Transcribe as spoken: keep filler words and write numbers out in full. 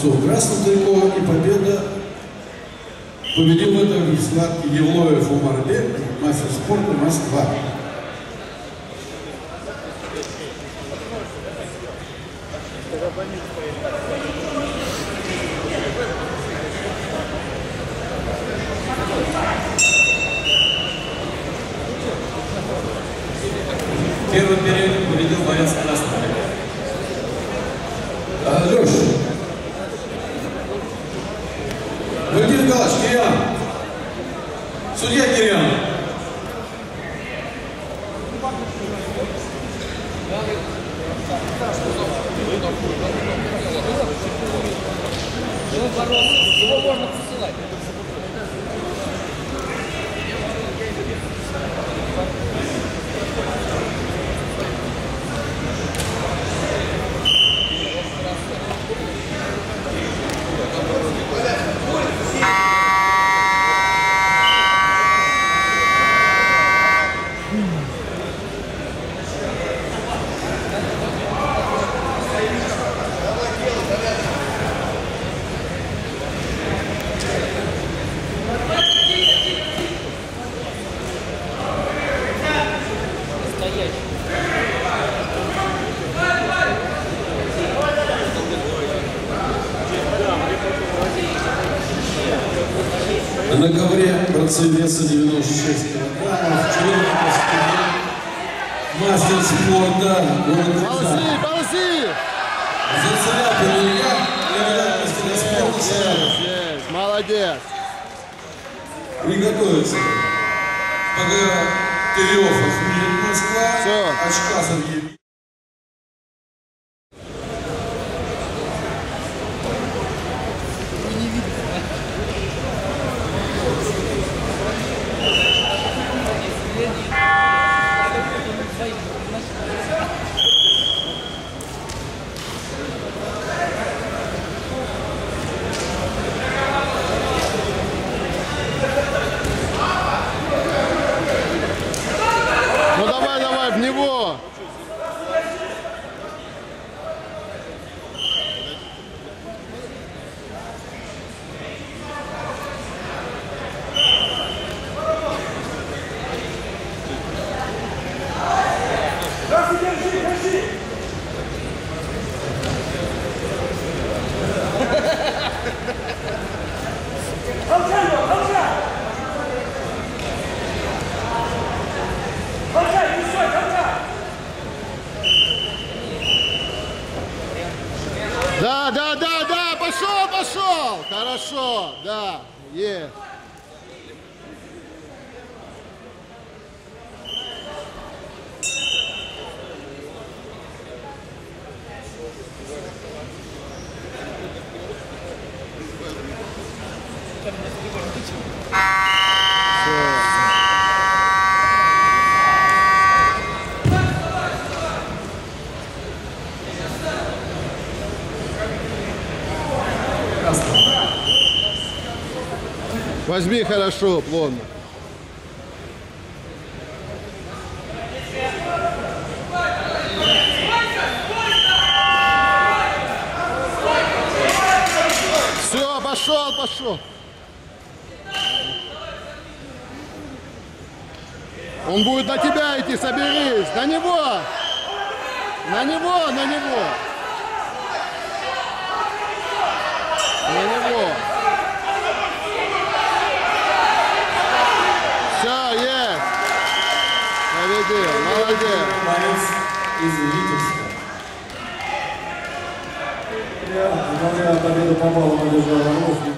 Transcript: Голубцов в красном трико, и победа победил в этом Вячеслав Евлоев Умарбек, мастер спорта Москва. Первый период победил боец красного. Леш. Владимир Николаевич, Кирьян. Судья Кирьян. Его можно посылать. На ковре борцы веса девяносто шесть килограммов, член мастер спорта город Казань. Зацеляпин Илья, кандидат мастера спорта. Молодец. Приготовиться. Пока Терехов Москва, очка Сергей. Да, да, да, да, пошел, пошел, хорошо, да, е. Возьми хорошо, плотно. Все, пошел, пошел. Он будет на тебя идти, соберись. На него. На него, на него. На него. Молодец! Борис из Витебска. Я, несмотря на победу, попал в молодежную